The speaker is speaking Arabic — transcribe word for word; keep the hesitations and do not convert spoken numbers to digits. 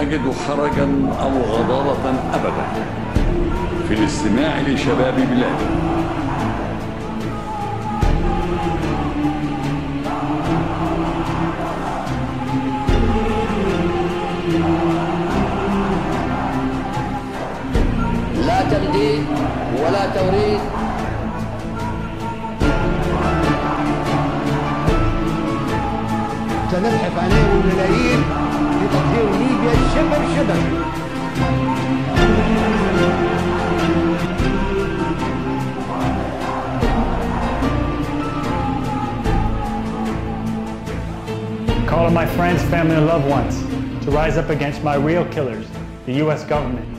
أجد حرجا أو غضارة أبدا في الاستماع لشباب بلادي. لا تجديد ولا توريد. سنزحف عليهم الملايين لتطهير ليبيا شبر شبر. Call on my friends, family, and loved ones to rise up against my real killers, the U S government.